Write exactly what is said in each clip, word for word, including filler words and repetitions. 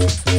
We'll be right back.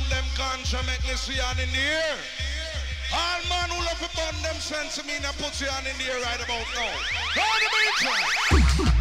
burn them ganja, make me see hand in the air. All man who love to burn them sense of me now put your hand in the air right about now. Go to the beach.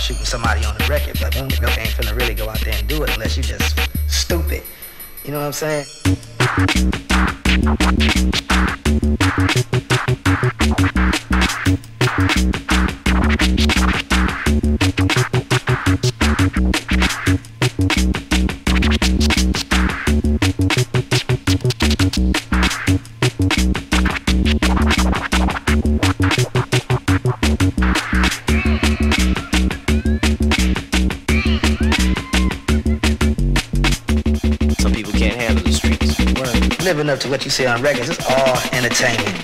Shooting somebody on the record, but you ain't finna really go out there and do it unless you just stupid. You know what I'm saying? Living up to what you see on records, it's all entertainment.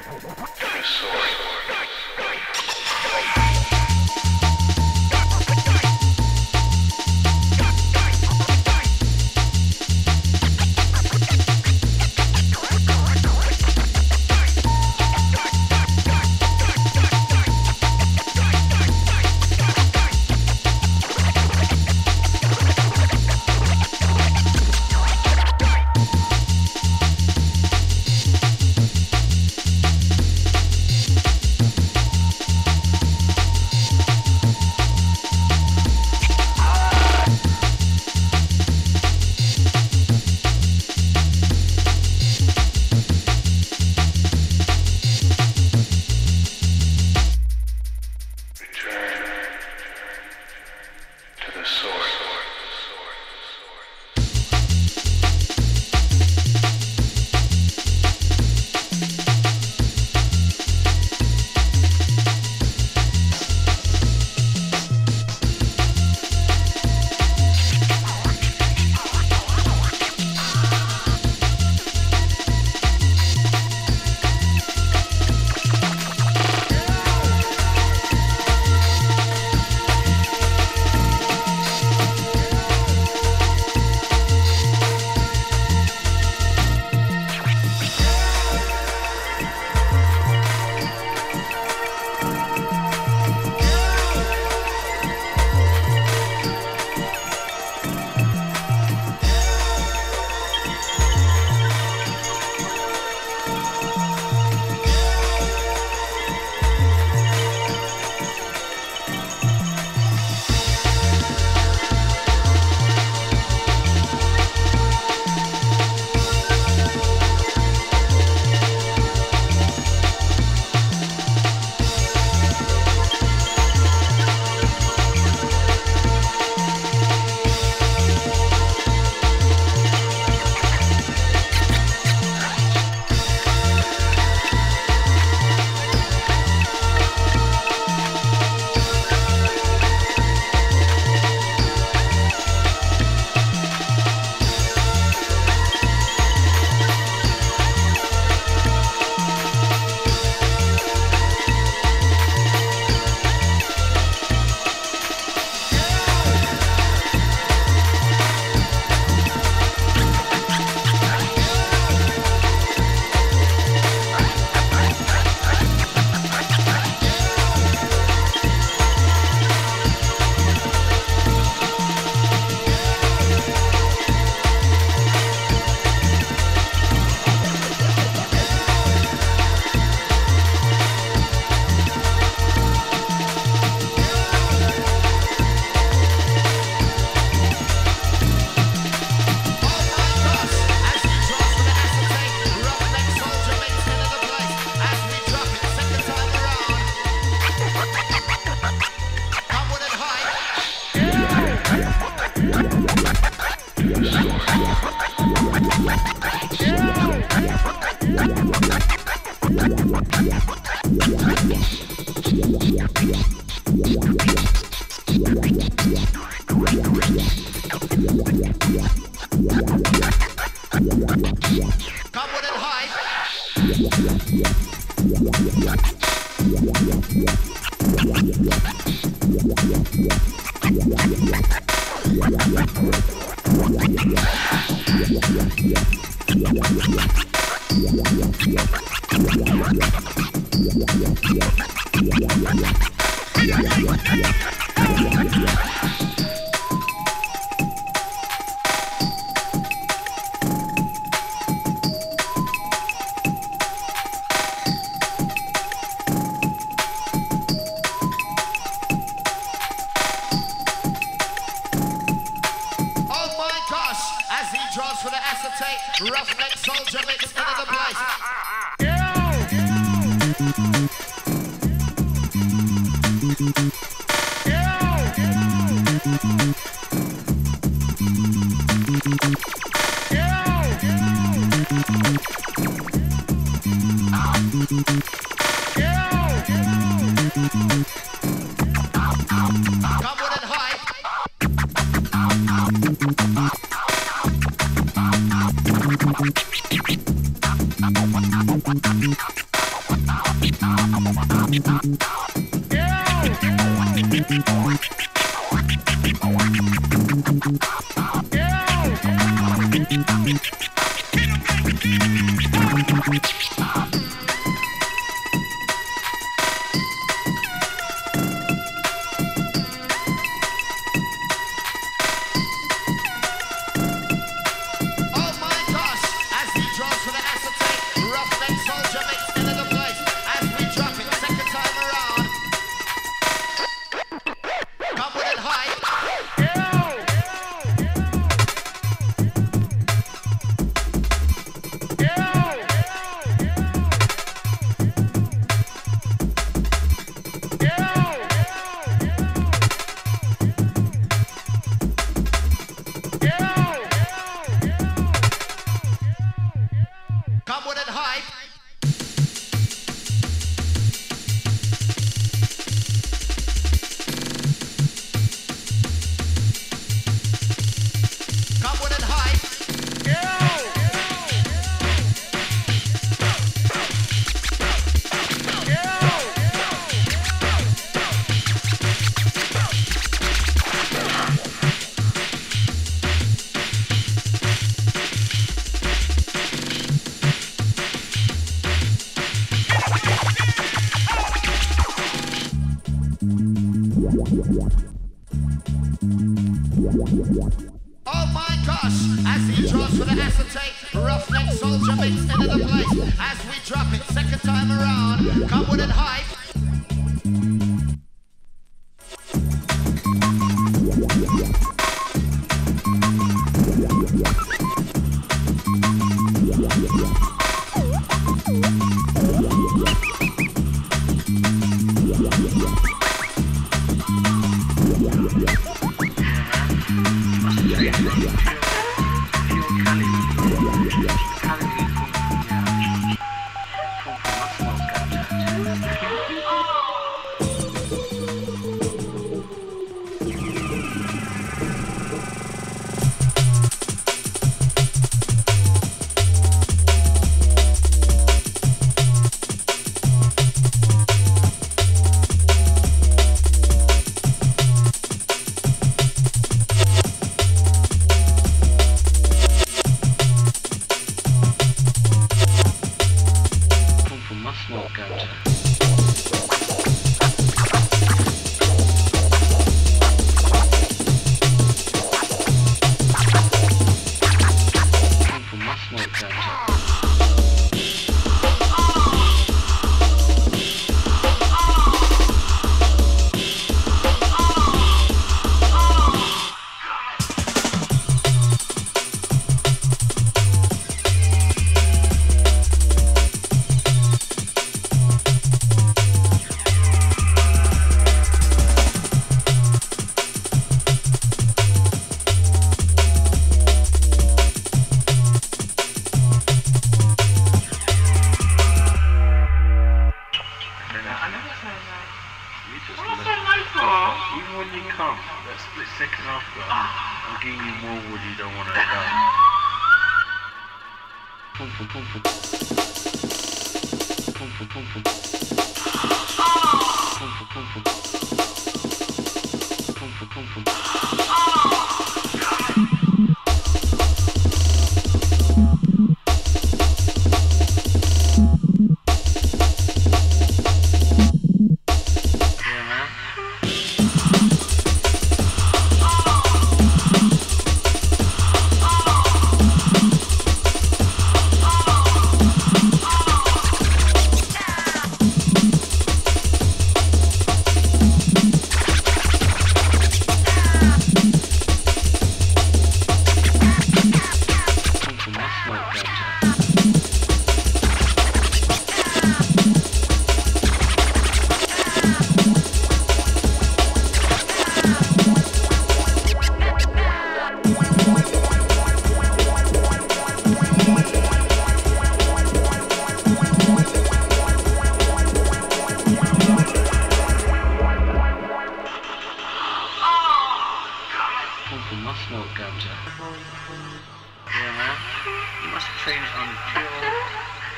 Come with it high.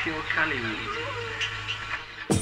Pure Cali weed.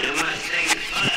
You must think.